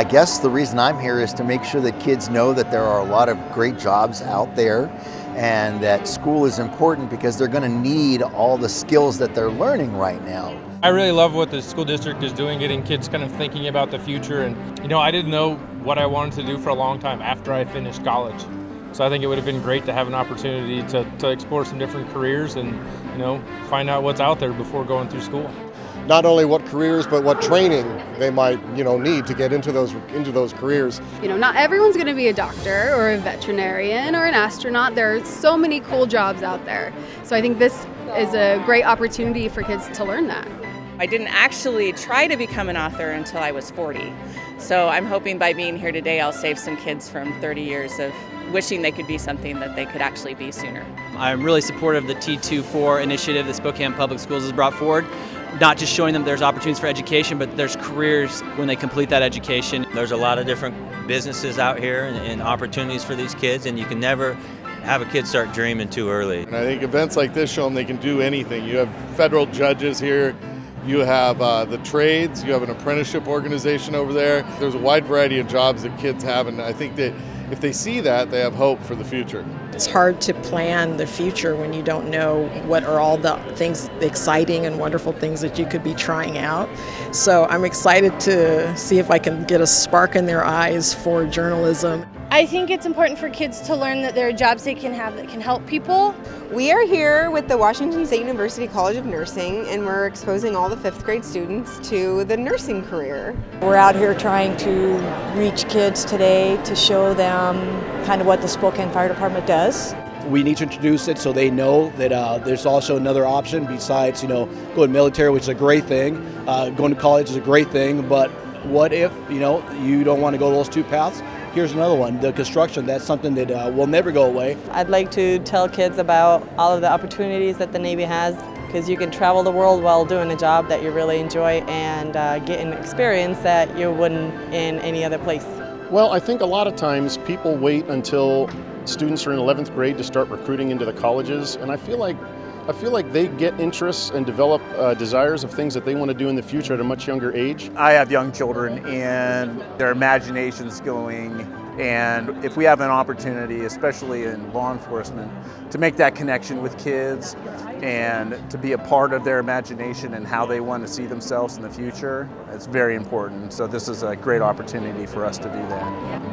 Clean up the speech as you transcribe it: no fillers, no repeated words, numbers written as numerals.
I guess the reason I'm here is to make sure that kids know that there are a lot of great jobs out there and that school is important because they're going to need all the skills that they're learning right now. I really love what the school district is doing, getting kids kind of thinking about the future. And you know, I didn't know what I wanted to do for a long time after I finished college. So I think it would have been great to have an opportunity to explore some different careers and, you know, find out what's out there before going through school. Not only what careers, but what training they might, you know, need to get into those careers. You know, not everyone's going to be a doctor or a veterinarian or an astronaut. There are so many cool jobs out there. So I think this is a great opportunity for kids to learn that. I didn't actually try to become an author until I was 40. So I'm hoping by being here today, I'll save some kids from 30 years of wishing they could be something that they could actually be sooner. I'm really supportive of the T24 initiative that Spokane Public Schools has brought forward. Not just showing them there's opportunities for education, but there's careers when they complete that education. There's a lot of different businesses out here and opportunities for these kids, and you can never have a kid start dreaming too early. And I think events like this show them they can do anything. You have federal judges here. You have the trades, you have an apprenticeship organization over there. There's a wide variety of jobs that kids have, and I think that if they see that, they have hope for the future. It's hard to plan the future when you don't know what are all the things, the exciting and wonderful things that you could be trying out. So I'm excited to see if I can get a spark in their eyes for journalism. I think it's important for kids to learn that there are jobs they can have that can help people. We are here with the Washington State University College of Nursing, and we're exposing all the 5th grade students to the nursing career. We're out here trying to reach kids today to show them kind of what the Spokane Fire Department does. We need to introduce it so they know that there's also another option besides, you know, going to military, which is a great thing, going to college is a great thing, but what if, you know, you don't want to go those two paths? Here's another one, the construction. That's something that will never go away. I'd like to tell kids about all of the opportunities that the Navy has, because you can travel the world while doing a job that you really enjoy and get an experience that you wouldn't in any other place. Well, I think a lot of times people wait until students are in 11th grade to start recruiting into the colleges, and I feel like they get interests and develop desires of things that they want to do in the future at a much younger age. I have young children and their imagination's going, and if we have an opportunity, especially in law enforcement, to make that connection with kids and to be a part of their imagination and how they want to see themselves in the future, it's very important. So this is a great opportunity for us to do that.